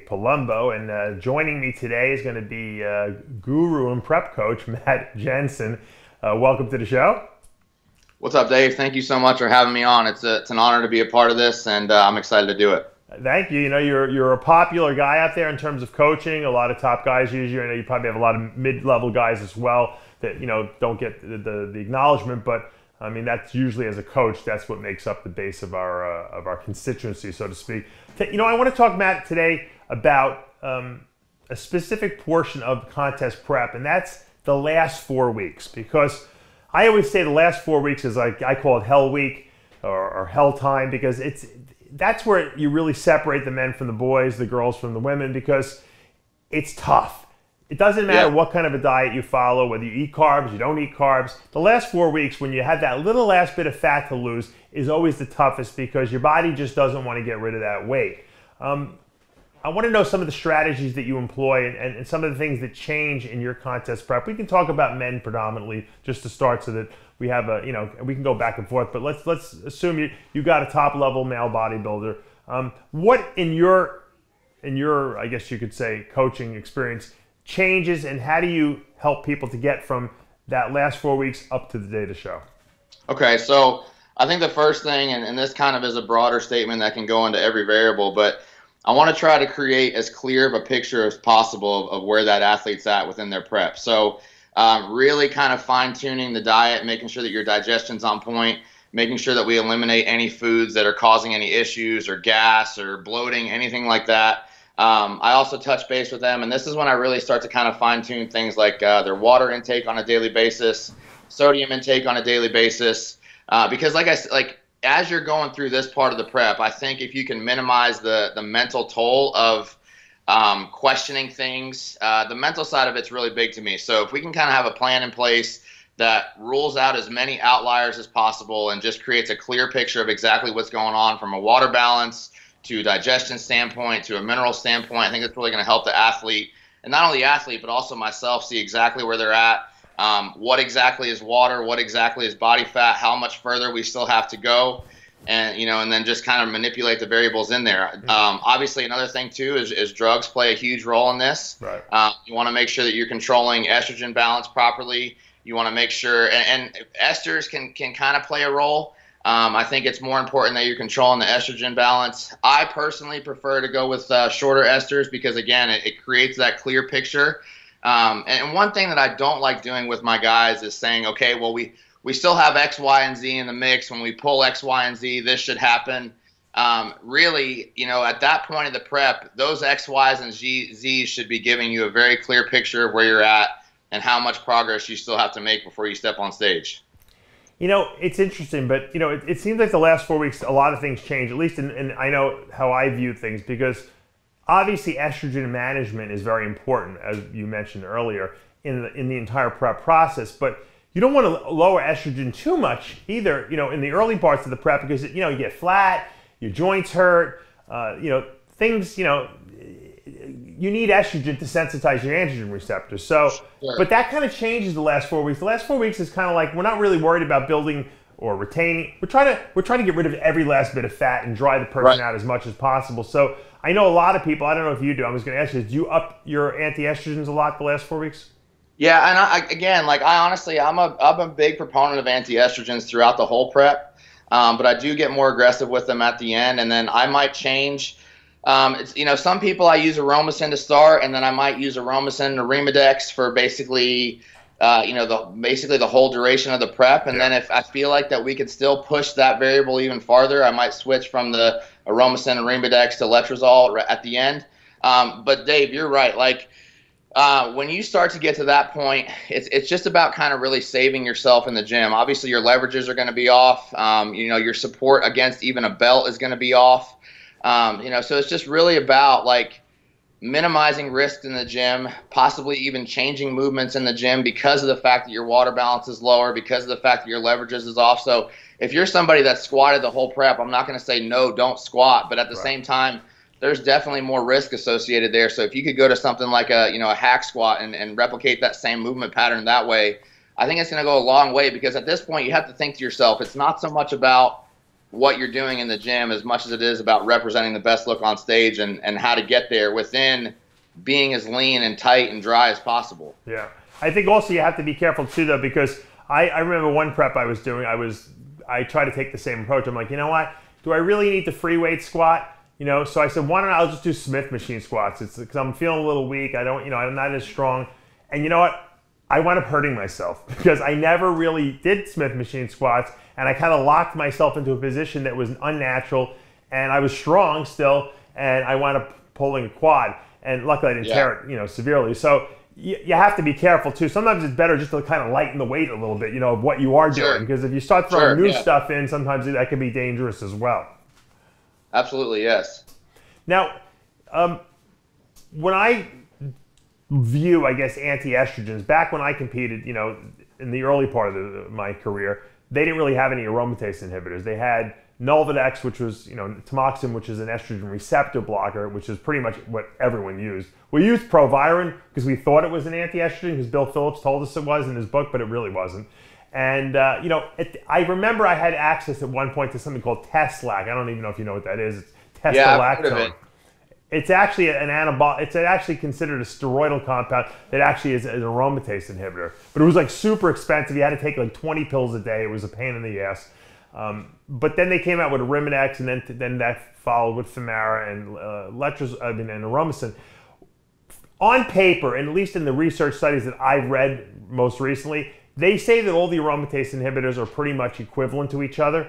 Dave Palumbo, and joining me today is going to be guru and prep coach Matt Jansen. Welcome to the show. What's up, Dave? Thank you so much for having me on. It's an honor to be a part of this, and I'm excited to do it. Thank you. You know, you're a popular guy out there in terms of coaching. A lot of top guys use you. I know you probably have a lot of mid-level guys as well that, you know, don't get the acknowledgement, but I mean, that's usually, as a coach, that's what makes up the base of our constituency, so to speak. You know, I want to talk, Matt, today about a specific portion of contest prep, and that's the last 4 weeks, because I always say the last 4 weeks is like, I call it hell week or hell time, because that's where you really separate the men from the boys, the girls from the women, because it's tough. It doesn't matter what kind of a diet you follow, whether you eat carbs, you don't eat carbs. The last 4 weeks, when you have that little last bit of fat to lose, is always the toughest, because your body just doesn't want to get rid of that weight. I want to know some of the strategies that you employ and some of the things that change in your contest prep. We can talk about men predominantly just to start, so that we have a, you know, we can go back and forth, but let's assume you got a top level male bodybuilder. What in your, I guess you could say, coaching experience changes, and how do you help people to get from that last 4 weeks up to the day of the show? Okay, so I think the first thing, and this kind of is a broader statement that can go into every variable, but I want to try to create as clear of a picture as possible of where that athlete's at within their prep. So really kind of fine-tuning the diet, making sure that your digestion's on point, making sure that we eliminate any foods that are causing any issues or gas or bloating, anything like that. I also touch base with them, and this is when I really start to kind of fine-tune things like their water intake on a daily basis, sodium intake on a daily basis, because as you're going through this part of the prep, I think if you can minimize the mental toll of questioning things, the mental side of it's really big to me. So if we can kind of have a plan in place that rules out as many outliers as possible and just creates a clear picture of exactly what's going on from a water balance to a digestion standpoint, to a mineral standpoint. I think that's really going to help the athlete, and not only the athlete, but also myself, see exactly where they're at, what exactly is water, what exactly is body fat, how much further we still have to go, and, you know, and then just kind of manipulate the variables in there. Obviously, another thing, too, is drugs play a huge role in this. Right. You want to make sure that you're controlling estrogen balance properly. You want to make sure, and esters can kind of play a role. I think it's more important that you're controlling the estrogen balance. I personally prefer to go with shorter esters because, again, it creates that clear picture. And one thing that I don't like doing with my guys is saying, okay, well, we still have X, Y, and Z in the mix. When we pull X, Y, and Z, this should happen. Really, you know, at that point of the prep, those X, Ys, and Zs should be giving you a very clear picture of where you're at and how much progress you still have to make before you step on stage. You know, it's interesting, but, you know, it seems like the last 4 weeks, a lot of things change, at least in I know how I view things, because obviously estrogen management is very important, as you mentioned earlier, in the entire prep process, but you don't want to lower estrogen too much either, you know, in the early parts of the prep, because, you know, you get flat, your joints hurt, you know, things, you know, you need estrogen to sensitize your androgen receptors. So, but that kind of changes the last 4 weeks. The last 4 weeks is kind of like, we're not really worried about building or retaining. We're trying to get rid of every last bit of fat and dry the person out as much as possible. So I know a lot of people, I don't know if you do, I was going to ask you, do you up your anti-estrogens a lot the last 4 weeks? Yeah, and I'm a big proponent of anti-estrogens throughout the whole prep, but I do get more aggressive with them at the end, and then I might change. It's, you know, some people I use Aromasin to start, and then I might use Aromasin and Arimidex for basically, you know, basically the whole duration of the prep. And then if I feel like that we could still push that variable even farther, I might switch from the Aromasin and Arimidex to Letrozole at the end. But Dave, you're right. Like, when you start to get to that point, it's just about kind of really saving yourself in the gym. Obviously, your leverages are going to be off. You know, your support against even a belt is going to be off. You know, so it's just really about like minimizing risks in the gym, possibly even changing movements in the gym because of the fact that your water balance is lower, because of the fact that your leverages is off. So if you're somebody that squatted the whole prep, I'm not going to say no, don't squat. But at the same time, there's definitely more risk associated there. So if you could go to something like a, you know, a hack squat and replicate that same movement pattern that way, I think it's going to go a long way, because at this point you have to think to yourself, it's not so much about what you're doing in the gym as much as it is about representing the best look on stage and how to get there within being as lean and tight and dry as possible. Yeah. I think also you have to be careful too, though, because I remember one prep I was doing, I tried to take the same approach. I'm like, you know what? Do I really need the free weight squat? You know, so I said, why don't I just do Smith machine squats? It's because I'm feeling a little weak. I don't, you know, I'm not as strong. And you know what? I wound up hurting myself because I never really did Smith machine squats, and I kind of locked myself into a position that was unnatural, and I was strong still, and I wound up pulling a quad, and luckily I didn't tear it, you know, severely. So you have to be careful too. Sometimes it's better just to kind of lighten the weight a little bit, you know, of what you are doing, because if you start throwing new stuff in, sometimes that can be dangerous as well. Absolutely, yes. Now, when I view, I guess, anti-estrogens, back when I competed, you know, in the early part of my career, they didn't really have any aromatase inhibitors. They had Nolvadex, which was, you know, tamoxifen, which is an estrogen receptor blocker, which is pretty much what everyone used. We used Proviron because we thought it was an anti-estrogen because Bill Phillips told us it was in his book, but it really wasn't. And, you know, I remember I had access at one point to something called Teslac. I don't even know if you know what that is. It's testosterone. Yeah, I've heard of it. It's actually an anabolic, it's actually considered a steroidal compound that actually is an aromatase inhibitor. But it was like super expensive. You had to take like 20 pills a day. It was a pain in the ass. But then they came out with Arimidex, and then that followed with Femara and and Aromasin. On paper, and at least in the research studies that I've read most recently, they say that all the aromatase inhibitors are pretty much equivalent to each other.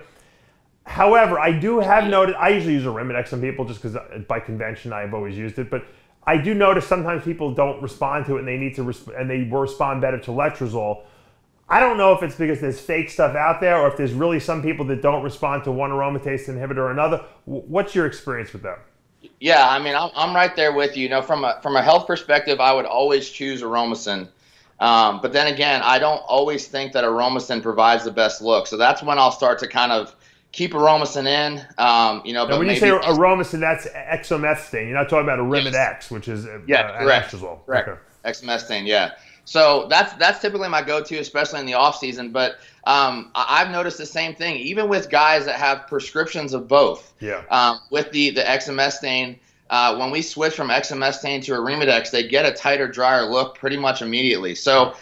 However, I do have noticed, I usually use Arimidex on people just because by convention I've always used it, but I do notice sometimes people don't respond to it and they need to, and they respond better to Letrozole. I don't know if it's because there's fake stuff out there or if there's really some people that don't respond to one aromatase inhibitor or another. What's your experience with that? Yeah, I mean, I'm right there with you. You know, from a health perspective, I would always choose Aromasin. But then again, I don't always think that Aromasin provides the best look. So that's when I'll start to kind of keep Aromasin in, you know. But when you say Aromasin, that's Exemestane. You're not talking about Arimidex, which is correct. Well. Correct. Okay. Exemestane, yeah. So that's typically my go-to, especially in the off season. But I've noticed the same thing, even with guys that have prescriptions of both. Yeah. With the Exemestane, when we switch from Exemestane to Arimidex, they get a tighter, drier look pretty much immediately. So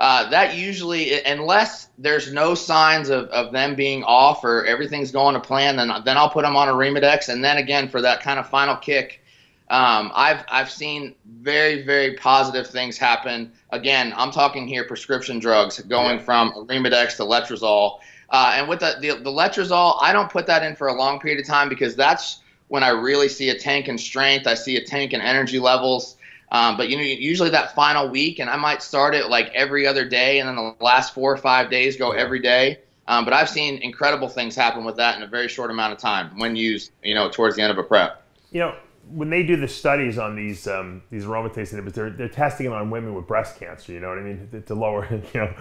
that usually, unless there's no signs of them being off or everything's going to plan, then I'll put them on Arimidex. And then again, for that kind of final kick, I've seen very, very positive things happen. Again, I'm talking here prescription drugs going from Arimidex to Letrozole. And with the Letrozole, I don't put that in for a long period of time because that's when I really see a tank in strength. I see a tank in energy levels. But you know, usually that final week, and I might start it like every other day, and then the last 4 or 5 days go every day. But I've seen incredible things happen with that in a very short amount of time when used, you know, towards the end of a prep. You know, when they do the studies on these aromatase inhibitors, they're testing it on women with breast cancer. You know what I mean? To lower, you know,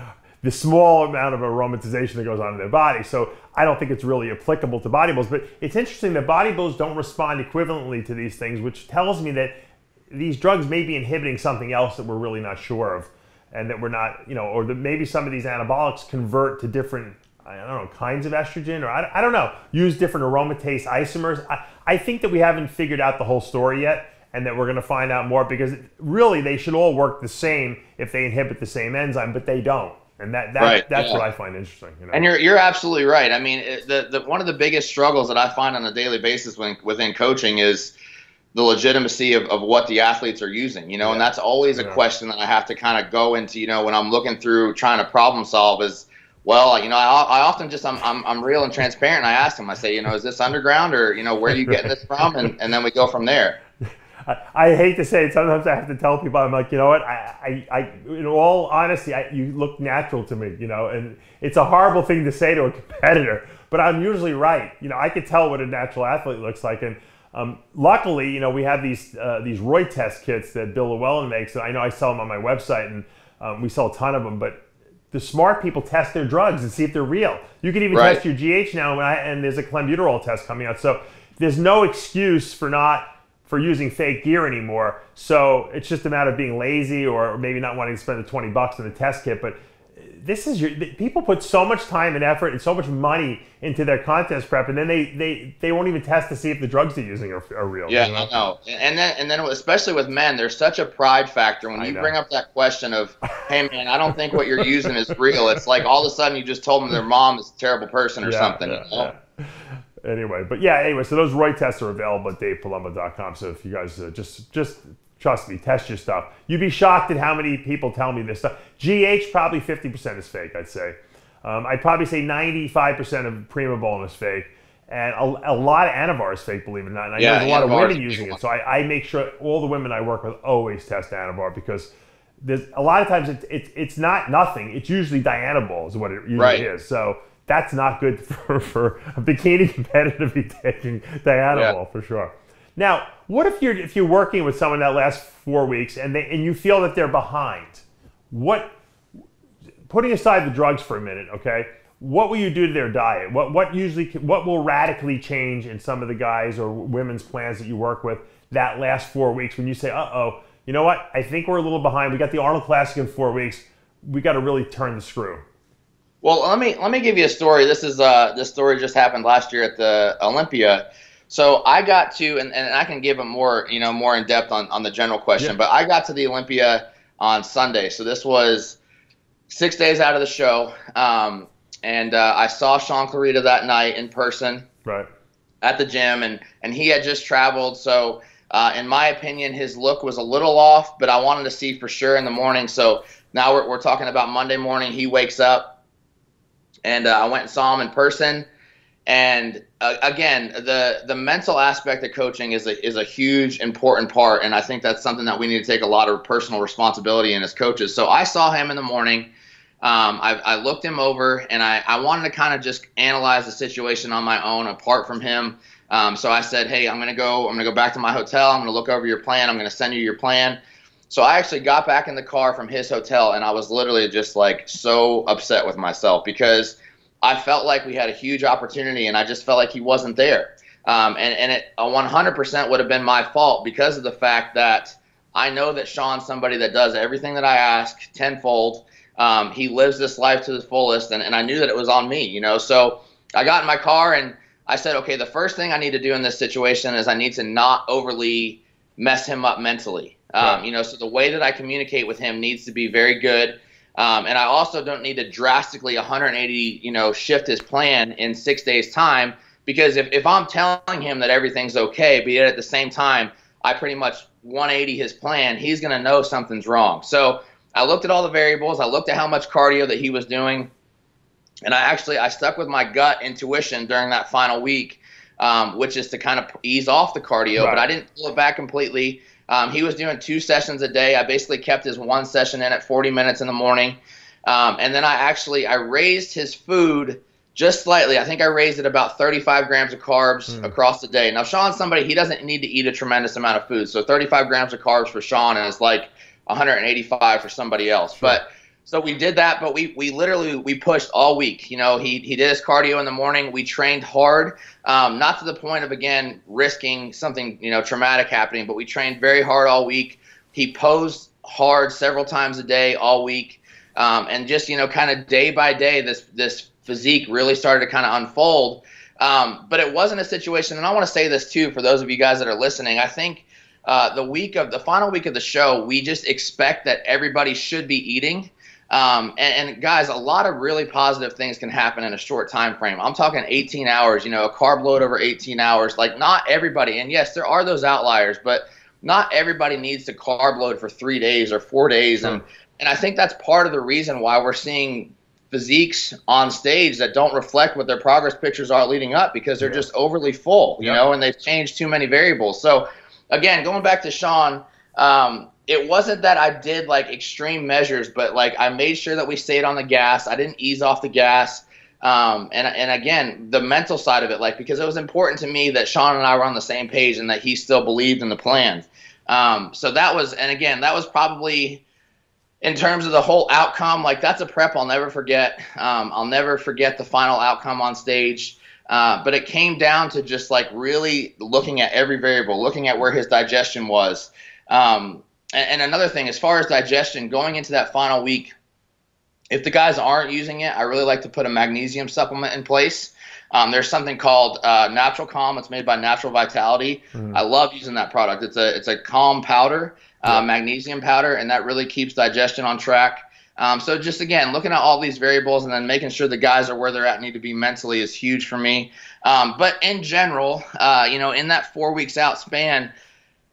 the small amount of aromatization that goes on in their body. So I don't think it's really applicable to bodybuilders, but it's interesting that bodybuilders don't respond equivalently to these things, which tells me that these drugs may be inhibiting something else that we're really not sure of, and that we're not, you know, or that maybe some of these anabolics convert to different, I don't know, kinds of estrogen, or I don't know, use different aromatase isomers. I think that we haven't figured out the whole story yet, and that we're gonna find out more, because really they should all work the same if they inhibit the same enzyme, but they don't. And that's what I find interesting. You know? And you're absolutely right. I mean, one of the biggest struggles that I find on a daily basis within coaching is the legitimacy of what the athletes are using, you know, and that's always a question that I have to kind of go into, you know, when I'm looking through trying to problem solve is, well, you know, I often just, I'm real and transparent. And I ask them, I say, you know, is this underground, or, you know, where are you getting this from? And then we go from there. I hate to say it, sometimes I have to tell people, I'm like, you know what, in all honesty, you look natural to me, you know, and it's a horrible thing to say to a competitor, but I'm usually right. You know, I could tell what a natural athlete looks like, and luckily, you know, we have these Roy test kits that Bill Llewellyn makes, and I know I sell them on my website, and we sell a ton of them, but the smart people test their drugs and see if they're real. You can even test your GH now, and there's a clenbuterol test coming out, so there's no excuse for not using fake gear anymore. So it's just a matter of being lazy or maybe not wanting to spend the $20 on the test kit, but this is your, people put so much time and effort and so much money into their contest prep, and then they won't even test to see if the drugs they're using are real. Yeah, you know? I know. And then especially with men, there's such a pride factor when you bring up that question of, hey man, I don't think what you're using is real. It's like all of a sudden you just told them their mom is a terrible person or something. Yeah, you know? Anyway, but yeah, anyway, so those Roy tests are available at DavePalumbo.com. So if you guys just trust me, test your stuff. You'd be shocked at how many people tell me this stuff. GH, probably 50% is fake, I'd say. I'd probably say 95% of Primobolan is fake. And a lot of Anavar is fake, believe it or not. And I know there's a lot of women using it. So I make sure all the women I work with always test Anavar, because there's a lot of times it's not nothing. It's usually Dianabol is what it usually is. So that's not good for a bikini competitor to be taking Dianabol for sure. Now, what if you're working with someone that lasts 4 weeks and you feel that they're behind? What, putting aside the drugs for a minute, okay? What will you do to their diet? What will radically change in some of the guys or women's plans that you work with that last 4 weeks when you say, uh-oh, you know what? I think we're a little behind. We got the Arnold Classic in 4 weeks. We got to really turn the screw. Well, let me give you a story. This story just happened last year at the Olympia. So I got to, and I can give a more, you know, more in depth on the general question, but I got to the Olympia on Sunday. So this was 6 days out of the show. I saw Shaun Clarida that night in person at the gym, and he had just traveled. So in my opinion, his look was a little off, but I wanted to see for sure in the morning. So now we're talking about Monday morning. He wakes up, and I went and saw him in person. And again, the mental aspect of coaching is a huge important part, and I think that's something that we need to take a lot of personal responsibility in as coaches. So I saw him in the morning. I looked him over, and I wanted to kind of just analyze the situation on my own apart from him. So I said, hey, I'm gonna go back to my hotel. I'm gonna look over your plan. I'm gonna send you your plan. So I actually got back in the car from his hotel, and I was literally just like so upset with myself because I felt like we had a huge opportunity, and I just felt like he wasn't there. And it 100% would have been my fault because of the fact that I know that Shaun's somebody that does everything that I ask tenfold. He lives this life to the fullest, and I knew that it was on me, you know. So I got in my car, and I said, okay, the first thing I need to do in this situation is I need to not overly mess him up mentally. You know, so the way that I communicate with him needs to be very good. And I also don't need to drastically 180, you know, shift his plan in 6 days time, because if I'm telling him that everything's okay, but yet at the same time, I pretty much 180 his plan, he's going to know something's wrong. So I looked at all the variables. I looked at how much cardio that he was doing. And I stuck with my gut intuition during that final week, which is to kind of ease off the cardio, but I didn't pull it back completely. He was doing 2 sessions a day. I basically kept his 1 session in at 40 minutes in the morning. And then I raised his food just slightly. I think I raised it about 35 grams of carbs across the day. Now, Shaun's somebody, he doesn't need to eat a tremendous amount of food. So 35 grams of carbs for Shaun is like 185 for somebody else. But so we did that, but we literally pushed all week. You know, he did his cardio in the morning. We trained hard, not to the point of, again, risking something, you know, traumatic happening, but we trained very hard all week. He posed hard several times a day all week. And just, you know, kind of day by day, this physique really started to kind of unfold. But it wasn't a situation, and I want to say this too for those of you guys that are listening, I think the final week of the show, we just expect that everybody should be eating. And guys, a lot of really positive things can happen in a short time frame. I'm talking 18 hours, you know, a carb load over 18 hours. Like not everybody, and yes, there are those outliers, but not everybody needs to carb load for 3 days or 4 days. And I think that's part of the reason why we're seeing physiques on stage that don't reflect what their progress pictures are leading up, because they're just overly full, you know, and they've changed too many variables. So again, going back to Shaun, it wasn't that I did like extreme measures, but like I made sure that we stayed on the gas. I didn't ease off the gas. And again, the mental side of it, like, because it was important to me that Shaun and I were on the same page and that he still believed in the plan. So that was, and again, that was probably in terms of the whole outcome, like that's a prep I'll never forget. I'll never forget the final outcome on stage. But it came down to just like really looking at every variable, looking at where his digestion was. And another thing, as far as digestion, going into that final week, If the guys aren't using it, I really like to put a magnesium supplement in place. There's something called Natural Calm. It's made by Natural Vitality. I love using that product. It's a calm powder, magnesium powder, and that really keeps digestion on track. So just, again, looking at all these variables and then making sure the guys are where they're at need to be mentally is huge for me. But in general, you know, in that 4 weeks out span,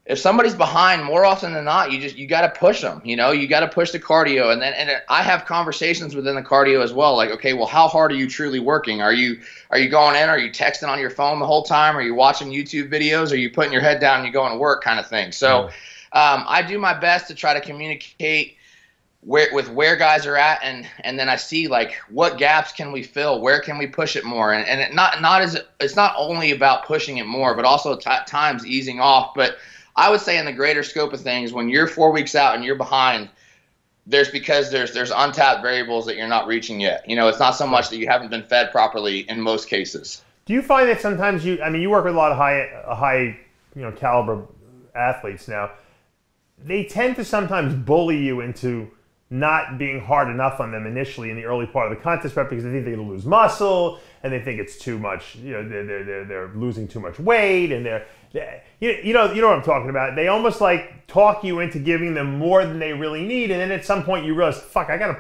if somebody's behind, more often than not, you got to push them. You know, you got to push the cardio, and I have conversations within the cardio as well. Like, okay, well, how hard are you truly working? Are you going in? Are you texting on your phone the whole time? Are you watching YouTube videos? Are you putting your head down and you going to work, kind of thing? So, I do my best to try to communicate where guys are at, and then I see like what gaps can we fill, where can we push it more, and it it's not only about pushing it more, but also at times easing off, but I would say in the greater scope of things, when you're 4 weeks out and you're behind, there's untapped variables that you're not reaching yet. You know, it's not so much that you haven't been fed properly in most cases. Do you find that sometimes you work with a lot of high caliber athletes now, they tend to sometimes bully you into not being hard enough on them initially in the early part of the contest prep because they think they're going to lose muscle and they think it's too much, they're losing too much weight and you know what I'm talking about. They almost like talk you into giving them more than they really need, and then at some point you realize, fuck, I gotta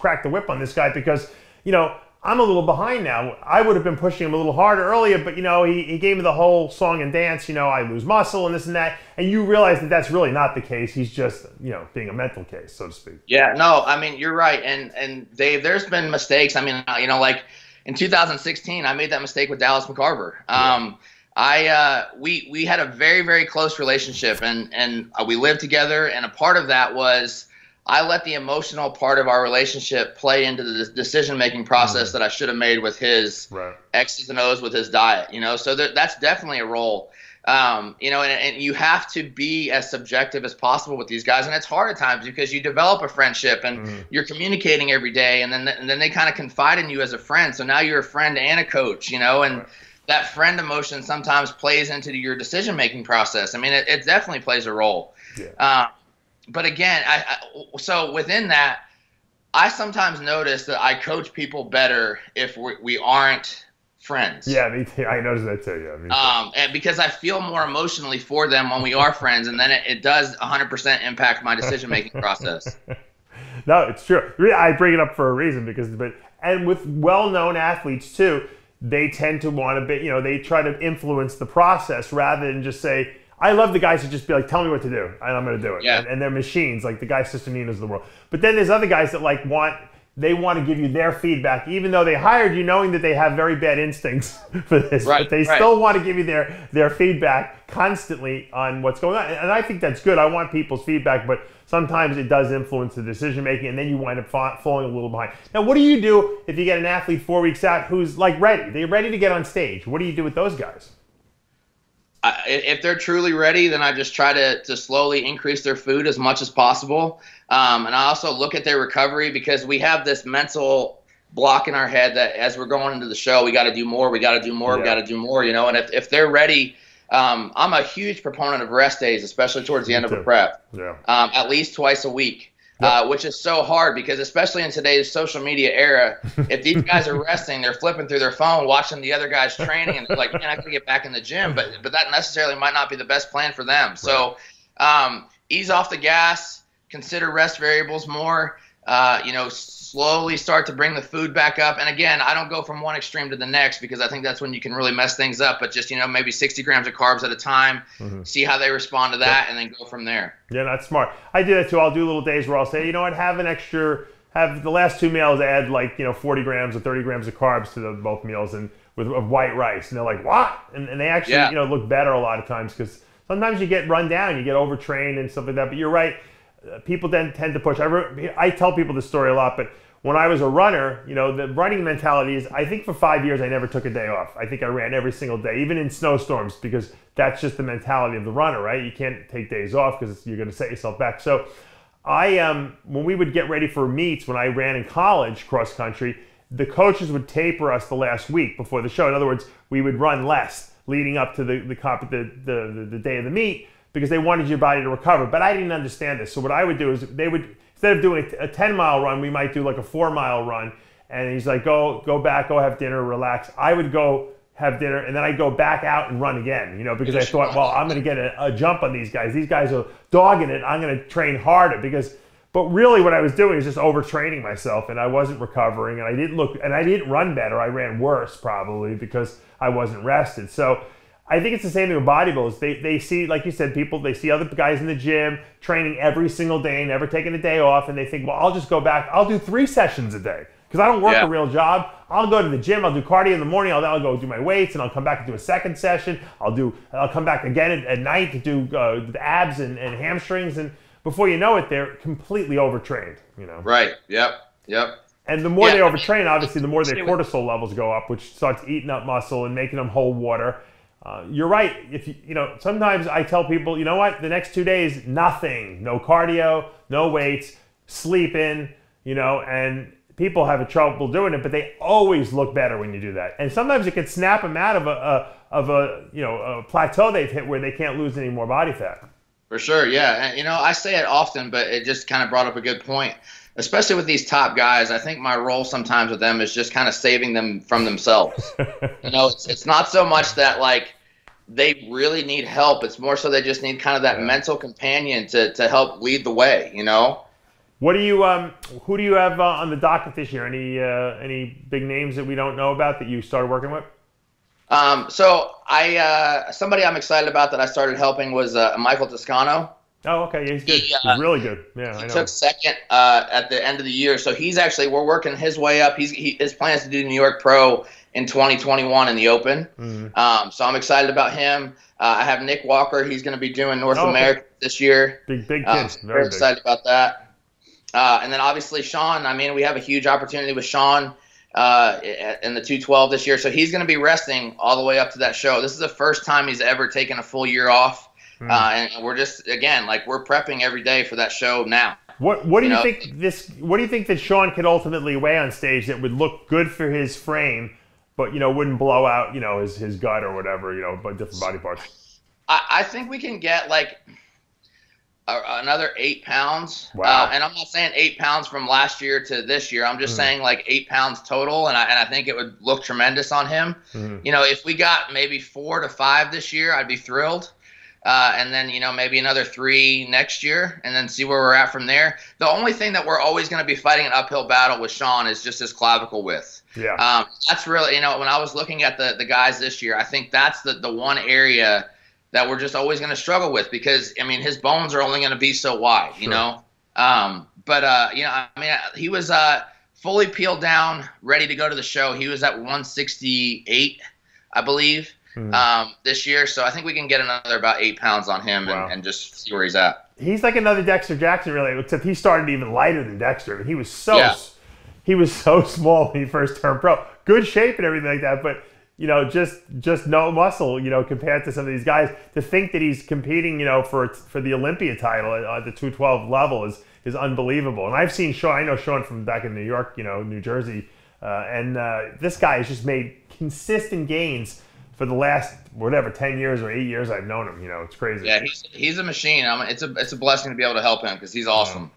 crack the whip on this guy because, you know, I'm a little behind now. I would have been pushing him a little harder earlier, but you know, he gave me the whole song and dance, you know, I lose muscle and this and that, and you realize that that's really not the case. He's just, you know, being a mental case, so to speak. Yeah, no, I mean, you're right, and Dave, there's been mistakes. I mean, you know, like in 2016, I made that mistake with Dallas McCarver. We had a very, very close relationship, and we lived together, and a part of that was I let the emotional part of our relationship play into the decision-making process that I should have made with his X's and O's with his diet, you know? So that's definitely a role, you know, and you have to be as subjective as possible with these guys. And it's hard at times because you develop a friendship and you're communicating every day, and then they kind of confide in you as a friend. So now you're a friend and a coach, you know, and that friend emotion sometimes plays into your decision-making process. I mean, it definitely plays a role. Yeah. But again, so within that, I sometimes notice that I coach people better if we aren't friends. Yeah, me too. I noticed that too. Yeah, me too. And because I feel more emotionally for them when we are friends, and then it does 100% impact my decision-making process. No, it's true. I bring it up for a reason and with well-known athletes too, they tend to want to be, you know, they try to influence the process rather than just say, I love the guys who just be like, tell me what to do, and I'm going to do it. Yeah. And they're machines, like the guy Sistaninos of the world. But then there's other guys that like want to give you their feedback, even though they hired you knowing that they have very bad instincts for this. Right, but they still want to give you their feedback constantly on what's going on. And I think that's good. I want people's feedback, but sometimes it does influence the decision-making, and then you wind up falling a little behind. Now, what do you do if you get an athlete 4 weeks out who's like ready? They're ready to get on stage. What do you do with those guys? If they're truly ready, then I just try to slowly increase their food as much as possible. And I also look at their recovery because we have this mental block in our head that as we're going into the show, we got to do more, we got to do more, we got to do more, you know. And if they're ready, I'm a huge proponent of rest days, especially towards the end of a prep, at least twice a week. Which is so hard because especially in today's social media era, if these guys are resting, they're flipping through their phone, watching the other guys training, and they're like, man, I got to get back in the gym. But that necessarily might not be the best plan for them. Right. So ease off the gas, consider rest variables more, you know, slowly start to bring the food back up. And again, I don't go from one extreme to the next because I think that's when you can really mess things up. But just, you know, maybe 60 grams of carbs at a time, see how they respond to that, and then go from there. Yeah, that's smart. I do that too. I'll do little days where I'll say, you know what, have the last two meals add like, you know, 40 grams or 30 grams of carbs to both meals and of white rice. And they're like, what? And they actually, you know, look better a lot of times because sometimes you get run down, you get overtrained and stuff like that. But you're right. People then tend to push. I tell people this story a lot, but when I was a runner, you know, the running mentality is, I think for 5 years I never took a day off. I think I ran every single day, even in snowstorms, because that's just the mentality of the runner, right? You can't take days off because you're going to set yourself back. So when we would get ready for meets, when I ran in college cross country, the coaches would taper us the last week before the show. In other words, we would run less leading up to the day of the meet, because they wanted your body to recover. But I didn't understand this. So what I would do is instead of doing a 10-mile run, we might do like a 4-mile run. And he's like, go back, go have dinner, relax. I would go have dinner, and then I go back out and run again, you know, because I thought, well, I'm going to get a jump on these guys. These guys are dogging it. I'm going to train harder because, but really what I was doing is just overtraining myself, and I wasn't recovering, and I didn't look, and I didn't run better. I ran worse probably because I wasn't rested. So I think it's the same thing with bodybuilders. They see, like you said, people, they see other guys in the gym training every single day, never taking a day off, and they think, well, I'll just go back. I'll do 3 sessions a day because I don't work a real job. I'll go to the gym. I'll do cardio in the morning. I'll go do my weights, and I'll come back and do a second session. I'll come back again at night to do the abs and hamstrings, and before you know it, they're completely overtrained, you know? Right, yep. And the more they overtrain, obviously, the more their cortisol levels go up, which starts eating up muscle and making them hold water. You're right. If you know, sometimes I tell people, you know what, the next 2 days, nothing. No cardio, no weights, sleep in, you know, and people have trouble doing it, but they always look better when you do that. And sometimes it can snap them out of a plateau they've hit where they can't lose any more body fat. For sure, yeah. And, you know, I say it often, but it just kind of brought up a good point, especially with these top guys. I think my role sometimes with them is just kind of saving them from themselves. You know, it's not so much that, like, they really need help. It's more so they just need kind of that mental companion to help lead the way, you know? What do you who do you have on the docket this year? Any big names that we don't know about that you started working with? So somebody I'm excited about that I started helping was Michael Toscano. Oh, okay. Yeah, he's good. He's really good. Yeah, I know. He took second at the end of the year. So he's actually, we're working his way up. His plan is to do New York Pro in 2021 in the Open. Mm-hmm. So I'm excited about him. I have Nick Walker. He's going to be doing North America this year. Big kids. Very big. Excited about that. And then obviously Shaun. I mean, we have a huge opportunity with Shaun in the 212 this year. So he's going to be resting all the way up to that show. This is the first time he's ever taken a full year off. And we're just, again, like, we're prepping every day for that show now. What do you think that Shaun could ultimately weigh on stage that would look good for his frame, but, you know, wouldn't blow out, you know, his gut or whatever, you know, but different body parts? I think we can get like another 8 pounds. Wow. And I'm not saying 8 pounds from last year to this year. I'm just saying like 8 pounds total. And I think it would look tremendous on him. You know, if we got maybe 4 to 5 this year, I'd be thrilled. And then, you know, maybe another 3 next year, and then see where we're at from there. The only thing that we're always going to be fighting an uphill battle with Shaun is just his clavicle width. Yeah. That's really, you know, when I was looking at the guys this year, I think that's the one area that we're just always going to struggle with, because, I mean, his bones are only going to be so wide, you know? You know, I mean, he was fully peeled down, ready to go to the show. He was at 168, I believe. This year, so I think we can get another about 8 pounds on him and just see where he's at. He's like another Dexter Jackson, really, except he started even lighter than Dexter. I mean, he was so small when he first turned pro. Good shape and everything like that, but, you know, just no muscle, you know, compared to some of these guys. To think that he's competing, you know, for the Olympia title at the 212 level is unbelievable. And I've seen Shaun. I know Shaun from back in New York, you know, New Jersey, and this guy has just made consistent gains for the last, whatever, 10 years or 8 years I've known him. You know, it's crazy. Yeah, he's a machine. I mean, it's a blessing to be able to help him because he's awesome.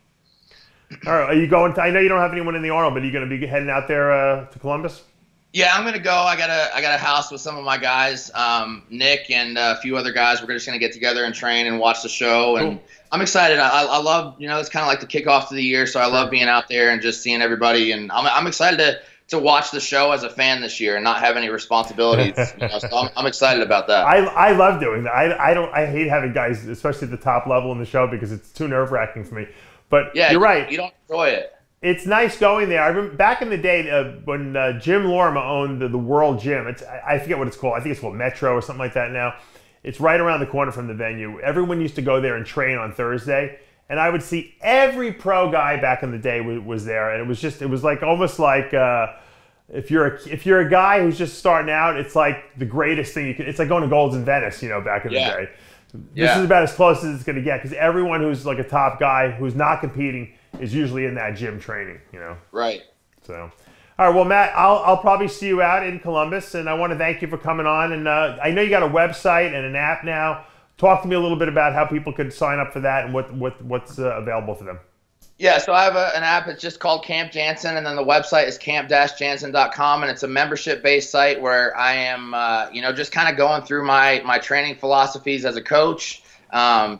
All right, are you going to, I know you don't have anyone in the Arnold, but are you going to be heading out there to Columbus? Yeah, I'm going to go. I got a house with some of my guys, Nick and a few other guys. We're just going to get together and train and watch the show. Cool. And I'm excited. I love, you know, it's kind of like the kickoff to the year, so I love being out there and just seeing everybody. And I'm excited to watch the show as a fan this year and not have any responsibilities. You know, so I'm excited about that. I love doing that. I hate having guys, especially at the top level in the show, because it's too nerve-wracking for me. But yeah, you're right. You don't enjoy it. It's nice going there. I remember back in the day when Jim Lorimer owned the World Gym. I forget what it's called. I think it's called Metro or something like that now. It's right around the corner from the venue. Everyone used to go there and train on Thursday. And I would see every pro guy back in the day was there, and it was like almost like if you're a guy who's just starting out, it's like the greatest thing you could. It's like going to Gold's in Venice, you know, back in the day. This is about as close as it's going to get, because everyone who's like a top guy who's not competing is usually in that gym training, you know. Right. So, all right, well, Matt, I'll probably see you out in Columbus, and I want to thank you for coming on. And I know you got a website and an app now. Talk to me a little bit about how people could sign up for that and what's available for them. Yeah, so I have an app. It's just called Camp Jansen, and then the website is camp-jansen.com, and it's a membership-based site where I am, just kind of going through my training philosophies as a coach, and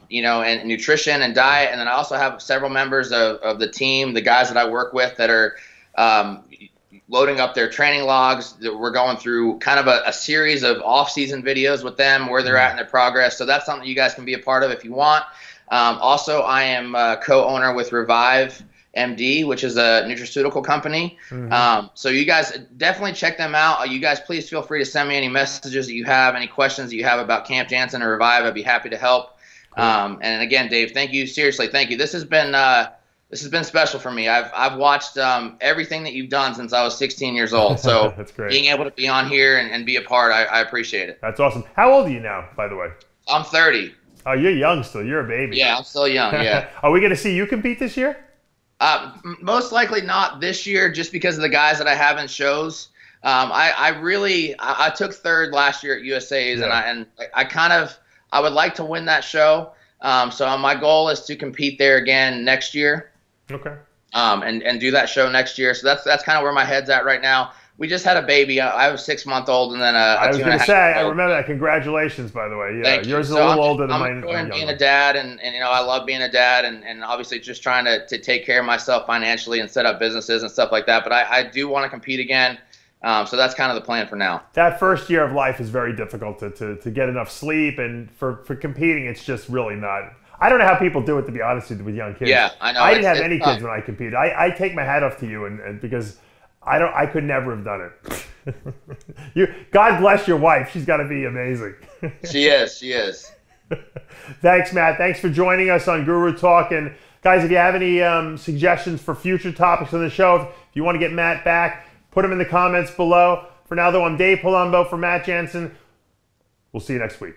nutrition and diet. And then I also have several members of the team, the guys that I work with that are loading up their training logs. That we're going through kind of a series of off-season videos with them, where they're at in their progress. So that's something you guys can be a part of if you want. Also, I am a co-owner with Revive MD, which is a nutraceutical company. Mm-hmm. So you guys definitely check them out. You guys, please feel free to send me any messages that you have, any questions that you have about Camp Jansen or Revive. I'd be happy to help. Cool. And again, Dave, thank you. Seriously, thank you. This has been special for me. I've watched everything that you've done since I was 16 years old. So that's great. Being able to be on here and be a part, I appreciate it. That's awesome. How old are you now, by the way? I'm 30. Oh, you're young still. You're a baby. Yeah, I'm still young, yeah. Are we going to see you compete this year? Most likely not this year, just because of the guys that I have in shows. I took third last year at USA's, yeah. and I would like to win that show. So my goal is to compete there again next year. Okay. And do that show next year. So that's kind of where my head's at right now. We just had a baby. I was 6-month-old, and then a 2.5-month-old. I remember that. Congratulations, by the way. Yeah, thank yours you. So is a little older than mine. I'm enjoying being a dad, and I love being a dad, and obviously just trying to take care of myself financially and set up businesses and stuff like that. But I do want to compete again. So that's kind of the plan for now. That first year of life is very difficult to get enough sleep, and for competing, it's just really not. I don't know how people do it, to be honest with young kids. Yeah, I know. I didn't have any kids when I competed. I take my hat off to you, and because. I could never have done it. God bless your wife. She's got to be amazing. She is. Thanks, Matt. Thanks for joining us on Guru Talk. And guys, if you have any suggestions for future topics on the show, if you want to get Matt back, put them in the comments below. For now, though, I'm Dave Palumbo for Matt Jansen. We'll see you next week.